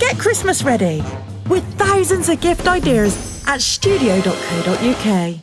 Get Christmas ready with thousands of gift ideas at studio.co.uk.